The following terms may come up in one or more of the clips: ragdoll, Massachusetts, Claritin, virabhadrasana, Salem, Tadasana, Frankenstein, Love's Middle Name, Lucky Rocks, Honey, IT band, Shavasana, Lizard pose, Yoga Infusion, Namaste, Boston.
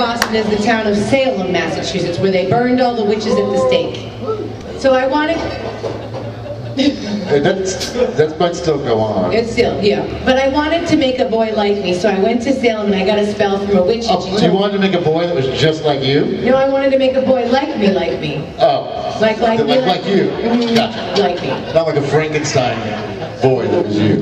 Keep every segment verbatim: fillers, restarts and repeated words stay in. Boston is the town of Salem, Massachusetts, where they burned all the witches at the stake. So I wanted... that's, that might still go on. It's still, yeah. But I wanted to make a boy like me, so I went to Salem and I got a spell from a witch. Oh, so you wanted to make a boy that was just like you? No, I wanted to make a boy like me, like me. Oh. Like, like me, like, like, like you. Mm, gotcha. Like me. Not like a Frankenstein boy that was you.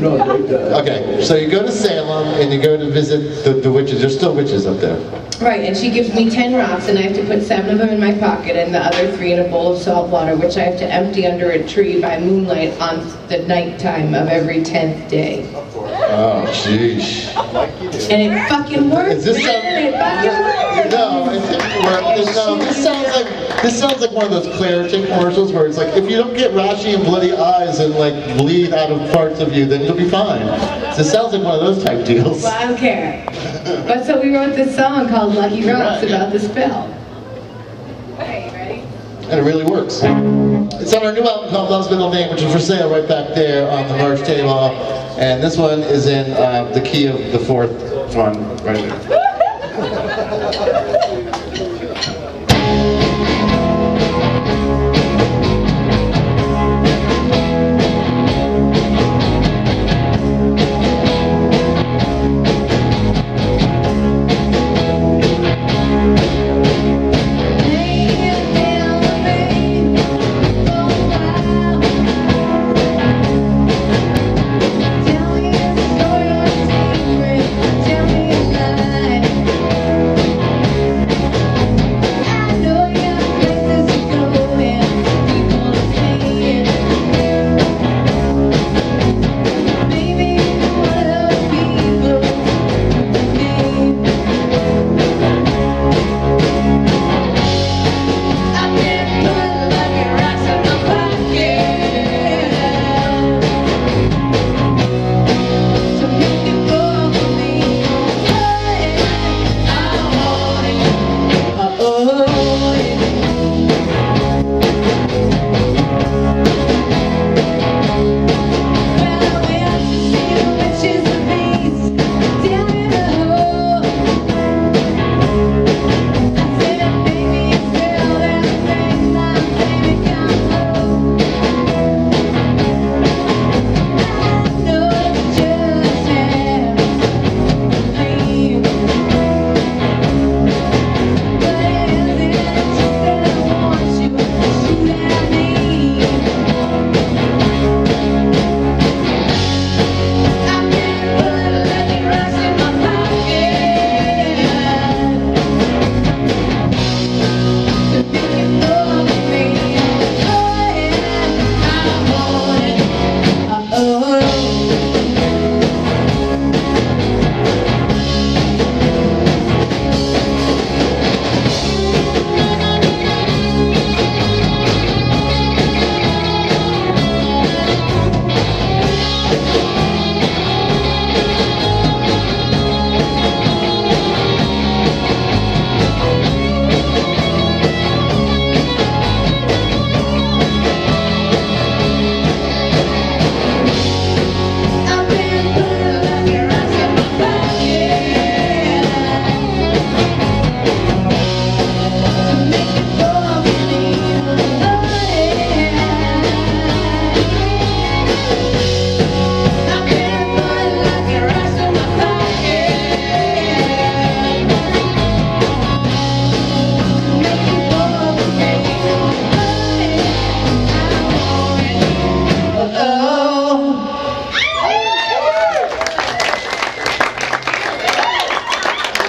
No, no, no. Okay, so you go to Salem and you go to visit the, the witches. There's still witches up there. Right, and she gives me ten rocks and I have to put seven of them in my pocket and the other three in a bowl of salt water, which I have to empty under a tree by moonlight on the nighttime of every tenth day. Oh, jeez. And it fucking works. This sound, it fucking works. No, it didn't work. This, no, this sounds like this sounds like one of those Claritin commercials where it's like, if you don't get rashy and bloody eyes and like bleed out of parts of you, then you'll be fine. This sounds like one of those type deals. Well, I don't care. But so we wrote this song called Lucky Rocks about the spell. Okay, ready? And it really works. It's on our new album called Love's Middle Name, which is for sale right back there on the merch table. And this one is in uh, the key of the fourth one right there.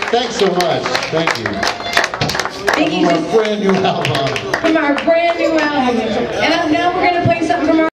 Thanks so much. Thank you. Thank you. From our brand new album. From our brand new album. And now we're going to play something from our